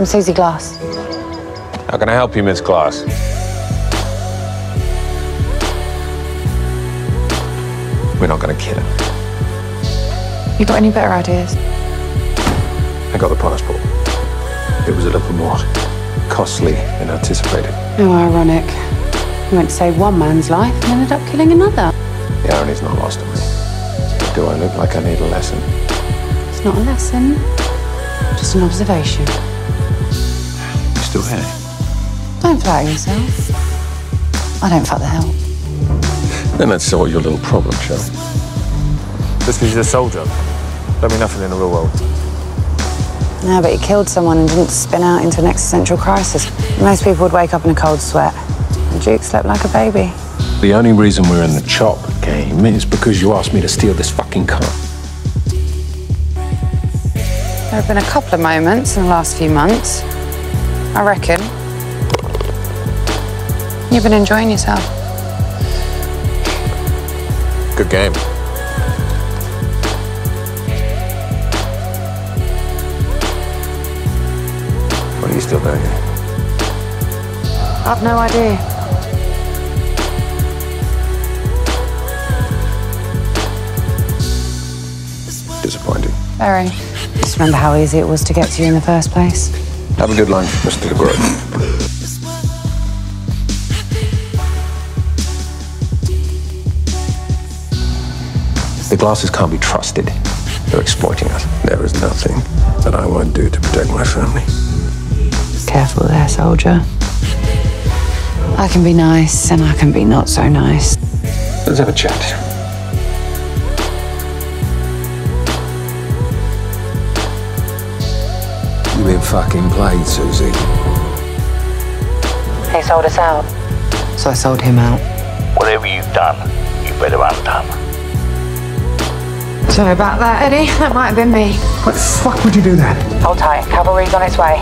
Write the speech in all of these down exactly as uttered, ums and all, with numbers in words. I'm Susie Glass. How can I help you, Miss Glass? We're not going to kill her. You got any better ideas? I got the passport. It was a little more costly than anticipated. How ironic. You went to save one man's life and ended up killing another. The irony's not lost on me. Do I look like I need a lesson? It's not a lesson, just an observation. You're still here? Don't flatter yourself. I don't fuck the hell. Then let's sort your little problem, shall we? Just because you're a soldier, don't mean nothing in the real world. No, but you killed someone and didn't spin out into an existential crisis. Most people would wake up in a cold sweat. And Duke slept like a baby. The only reason we're in the chop game is because you asked me to steal this fucking car. There have been a couple of moments in the last few months. I reckon. You've been enjoying yourself. Good game. What are you still doing here? I've no idea. Disappointing. Very. Just remember how easy it was to get to you in the first place. Have a good lunch, Mister DeGroote. The Glasses can't be trusted. They're exploiting us. There is nothing that I won't do to protect my family. Careful there, soldier. I can be nice, and I can be not so nice. Let's have a chat. You've been fucking played, Susie. He sold us out. So I sold him out. Whatever you've done, you better undone. Sorry about that, Eddie. That might have been me. What the fuck would you do that? Hold tight. Cavalry's on its way.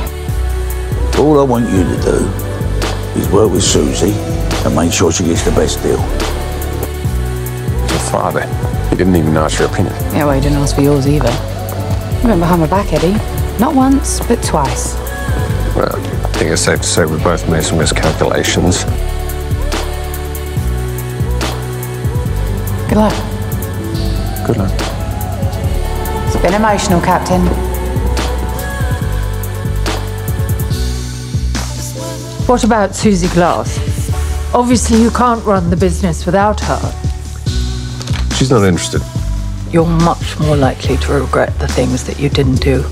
All I want you to do is work with Susie and make sure she gets the best deal. Your father, he didn't even ask your opinion. Yeah, well, he didn't ask for yours either. You went behind my back, Eddie. Not once, but twice. Well, I think it's safe to say we both made some miscalculations. Good luck. Good luck. It's been emotional, Captain. What about Susie Glass? Obviously you can't run the business without her. She's not interested. You're much more likely to regret the things that you didn't do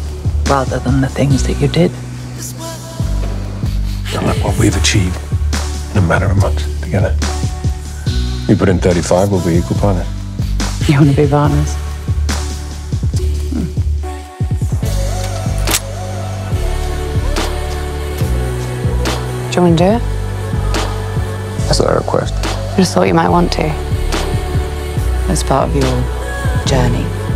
rather than the things that you did. Don't look what we've achieved in a matter of months together. We put in thirty-five, we'll be equal partners. You want to be partners? Do you want to do it? That's not a request. I just thought you might want to. As part of your journey.